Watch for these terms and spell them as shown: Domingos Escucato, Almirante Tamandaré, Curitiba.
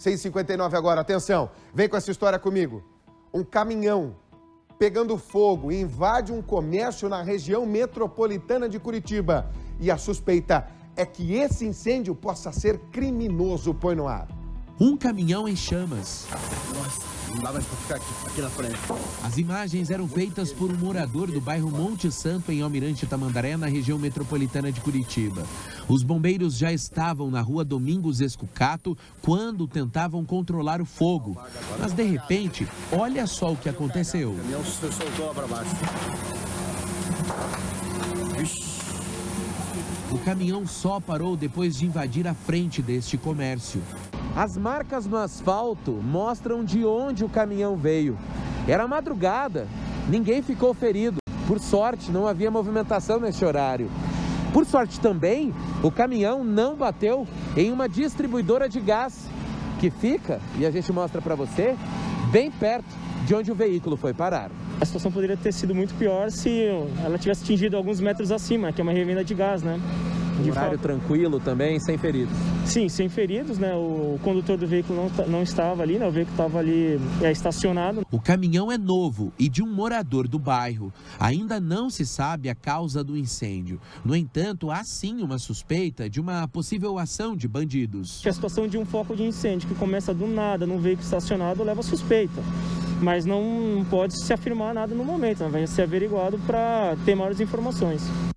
6h59 agora, atenção, vem com essa história comigo. Um caminhão pegando fogo invade um comércio na região metropolitana de Curitiba. E a suspeita é que esse incêndio possa ser criminoso, põe no ar. Um caminhão em chamas. Nossa. Não dá mais pra ficar aqui na frente. As imagens eram feitas por um morador do bairro Monte Santo, em Almirante Tamandaré, na região metropolitana de Curitiba. Os bombeiros já estavam na rua Domingos Escucato quando tentavam controlar o fogo. Mas, de repente, olha só o que aconteceu. O caminhão se soltou lá pra baixo. O caminhão só parou depois de invadir a frente deste comércio. As marcas no asfalto mostram de onde o caminhão veio. Era madrugada, ninguém ficou ferido. Por sorte, não havia movimentação neste horário. Por sorte também, o caminhão não bateu em uma distribuidora de gás, que fica, e a gente mostra para você, bem perto de onde o veículo foi parar. A situação poderia ter sido muito pior se ela tivesse atingido alguns metros acima, que é uma revenda de gás, né? Um horário tranquilo também, sem feridos? Sim, sem feridos, né? O condutor do veículo não estava ali, né? O veículo estava ali estacionado. O caminhão é novo e de um morador do bairro. Ainda não se sabe a causa do incêndio. No entanto, há sim uma suspeita de uma possível ação de bandidos. A situação de um foco de incêndio que começa do nada num veículo estacionado leva a suspeita. Mas não pode se afirmar nada no momento, né? Vai ser averiguado para ter maiores informações.